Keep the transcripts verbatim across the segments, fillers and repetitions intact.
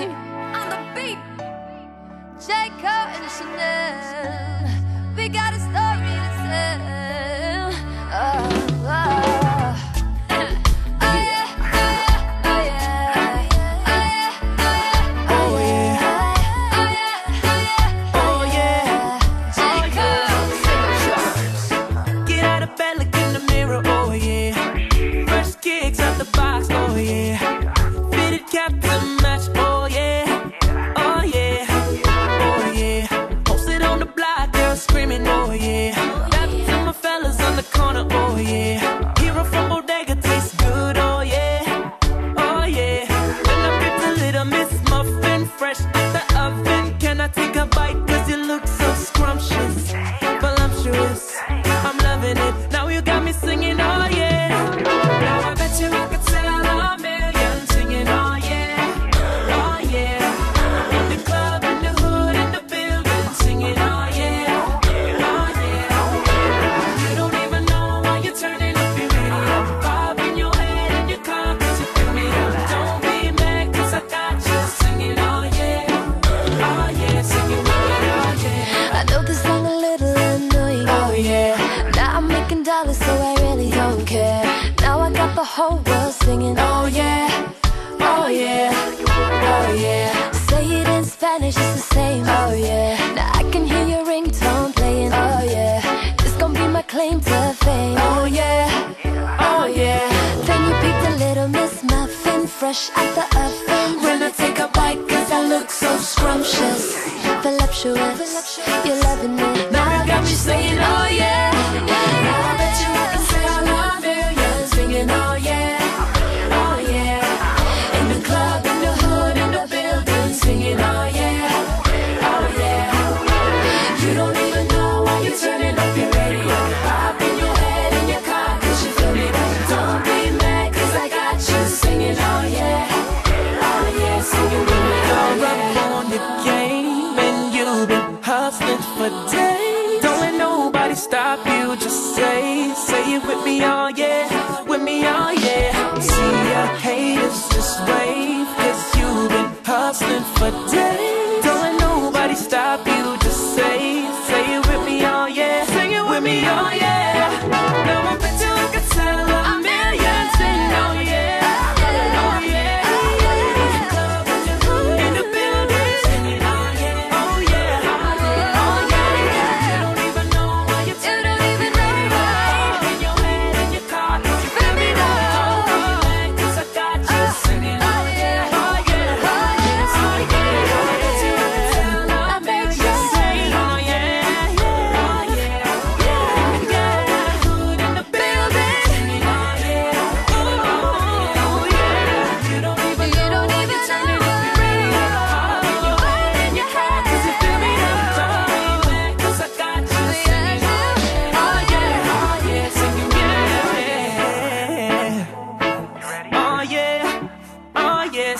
in on the beat. Jaicko and Che'Nelle, we got a story to tell. Oh, oh. Oh yeah, oh yeah, oh yeah, oh yeah, Jaicko. Get out of bed, look in the mirror, oh yeah. First kicks out the box, oh yeah. Fitted cap to match, oh yeah. Screaming, oh yeah. Back to my fellas on the corner, oh yeah. Hero from Bodega tastes good, oh yeah. Oh yeah. When I get to Little Miss Muffin, fresh out the oven, can I take a bite? Cause you look so scrumptious, voluptuous. I'm loving it. Now you got me singing, oh yeah. Now I bet you I could sell a million singing, oh yeah. Oh yeah. In the club, in the hood, in the building, singing, oh yeah. So I really don't care. Now I got the whole world singing, oh yeah, oh yeah, oh yeah. Say it in Spanish, it's the same, oh yeah. Now I can hear your ringtone playing, oh yeah. It's gonna be my claim to fame, oh yeah, oh yeah. Then you pick the Little Miss Muffin, fresh out the oven. When I take a bite, cause I look so scrumptious, voluptuous, you're loving it. Now you got me singing, oh yeah. For days, don't let nobody stop you. Just say, say it with me, oh yeah, with me, oh yeah. See your haters just wave, cause you've been hustling for days. Don't let nobody stop you. Just say, say it with me, oh yeah, sing it with me, oh yeah. Now I bet you I could sell a million, sing, oh yeah.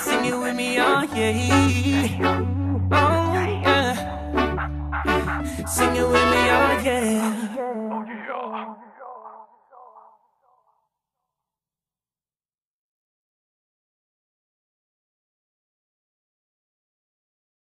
Sing it with me, oh yeah. Oh yeah. Sing it with me, oh yeah.